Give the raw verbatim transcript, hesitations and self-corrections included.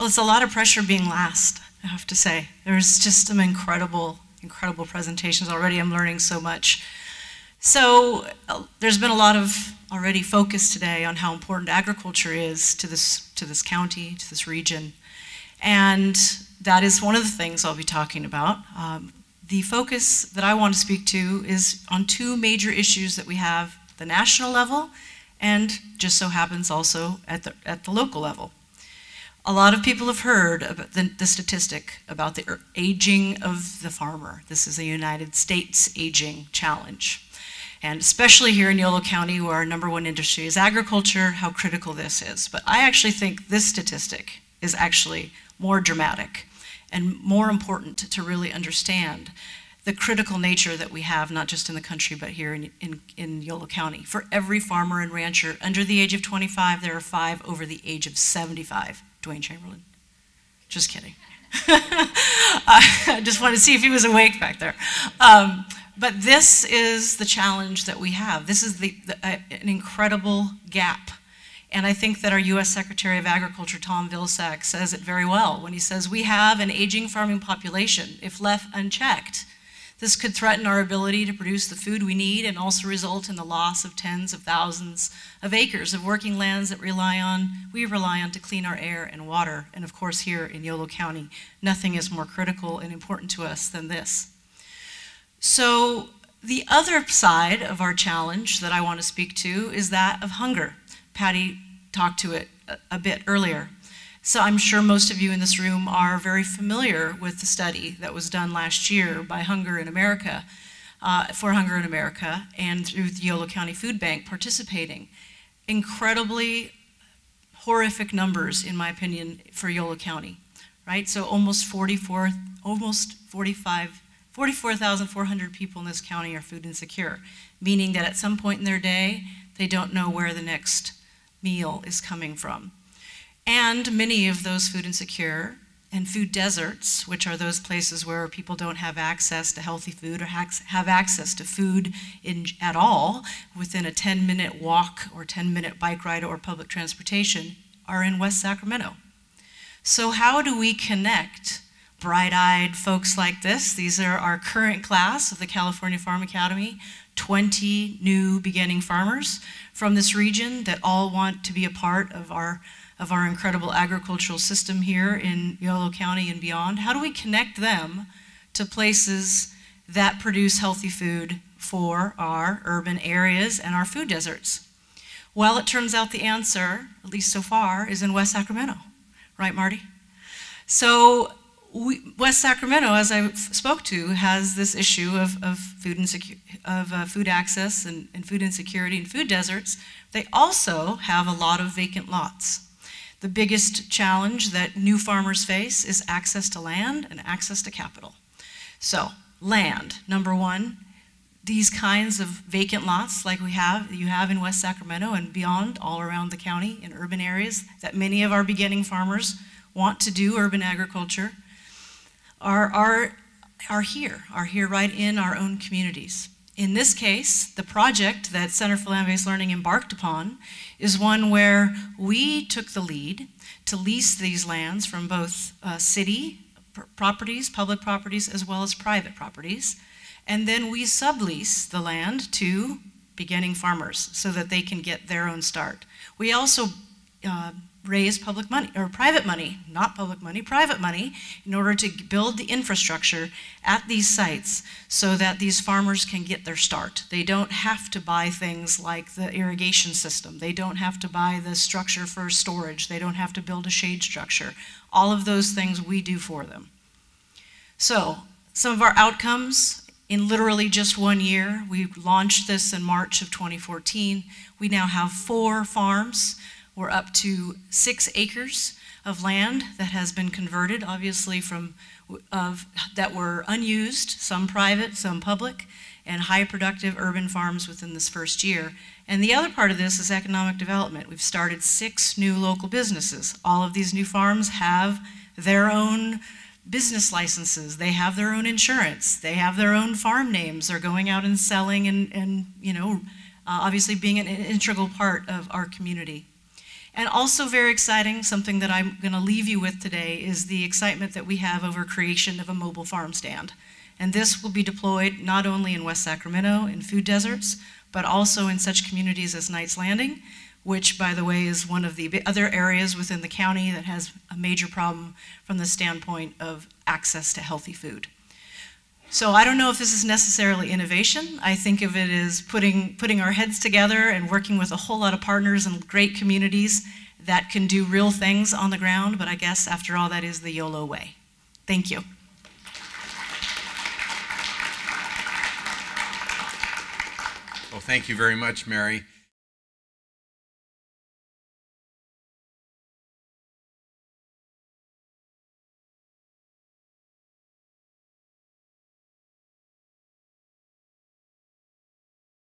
Well, it's a lot of pressure being last, I have to say. There's just some incredible, incredible presentations already. I'm learning so much. So uh, there's been a lot of already focus today on how important agriculture is to this, to this county, to this region. And that is one of the things I'll be talking about. Um, the focus that I want to speak to is on two major issues that we have at the national level and just so happens also at the, at the local level. A lot of people have heard about the, the statistic about the aging of the farmer. This is a United States aging challenge. And especially here in Yolo County, where our number one industry is agriculture, how critical this is. But I actually think this statistic is actually more dramatic and more important to really understand the critical nature that we have, not just in the country, but here in, in, in Yolo County. For every farmer and rancher under the age of twenty-five, there are five over the age of seventy-five. Dwayne Chamberlain. Just kidding. I just wanted to see if he was awake back there. Um, but this is the challenge that we have. This is the, the, uh, an incredible gap. And I think that our U S Secretary of Agriculture, Tom Vilsack, says it very well when he says, we have an aging farming population. If left unchecked, this could threaten our ability to produce the food we need and also result in the loss of tens of thousands of acres of working lands that rely on, we rely on to clean our air and water. And of course, here in Yolo County, nothing is more critical and important to us than this. So the other side of our challenge that I want to speak to is that of hunger. Patty talked to it a, a bit earlier. So I'm sure most of you in this room are very familiar with the study that was done last year by Hunger in America, uh, for Hunger in America, and through the Yolo County Food Bank participating. Incredibly horrific numbers, in my opinion, for Yolo County, right? So almost forty-four, almost forty-five, forty-four thousand four hundred people in this county are food insecure, meaning that at some point in their day, they don't know where the next meal is coming from. And many of those food insecure and food deserts, which are those places where people don't have access to healthy food or have access to food in, at all, within a ten minute walk or ten minute bike ride or public transportation, are in West Sacramento. So how do we connect bright-eyed folks like this? These are our current class of the California Farm Academy, twenty new beginning farmers from this region that all want to be a part of our of our incredible agricultural system here in Yolo County and beyond. How do we connect them to places that produce healthy food for our urban areas and our food deserts? Well, it turns out the answer, at least so far, is in West Sacramento. Right, Marty? So we, West Sacramento, as I spoke to, has this issue of, of, food, insecu of uh, food access and, and food insecurity and food deserts. They also have a lot of vacant lots. The biggest challenge that new farmers face is access to land and access to capital. So land, number one, these kinds of vacant lots like we have, you have in West Sacramento and beyond all around the county in urban areas that many of our beginning farmers want to do urban agriculture are, are, are here, are here right in our own communities. In this case, the project that Center for Land-Based Learning embarked upon is one where we took the lead to lease these lands from both uh, city properties, public properties, as well as private properties. And then we sublease the land to beginning farmers so that they can get their own start. We also uh, raise public money, or private money, not public money, private money, in order to build the infrastructure at these sites so that these farmers can get their start. They don't have to buy things like the irrigation system. They don't have to buy the structure for storage. They don't have to build a shade structure. All of those things we do for them. So some of our outcomes in literally just one year. We launched this in March of twenty fourteen. We now have four farms. We're up to six acres of land that has been converted, obviously, from of that were unused, some private, some public, and high productive urban farms within this first year. And the other part of this is economic development. We've started six new local businesses. All of these new farms have their own business licenses. They have their own insurance. They have their own farm names. They're going out and selling and, and you know, uh, obviously being an integral part of our community. And also very exciting, something that I'm going to leave you with today, is the excitement that we have over creation of a mobile farm stand. And this will be deployed not only in West Sacramento in food deserts, but also in such communities as Knights Landing, which, by the way, is one of the other areas within the county that has a major problem from the standpoint of access to healthy food. So I don't know if this is necessarily innovation. I think of it as putting, putting our heads together and working with a whole lot of partners and great communities that can do real things on the ground, but I guess, after all, that is the YOLO way. Thank you. Well, thank you very much, Mary.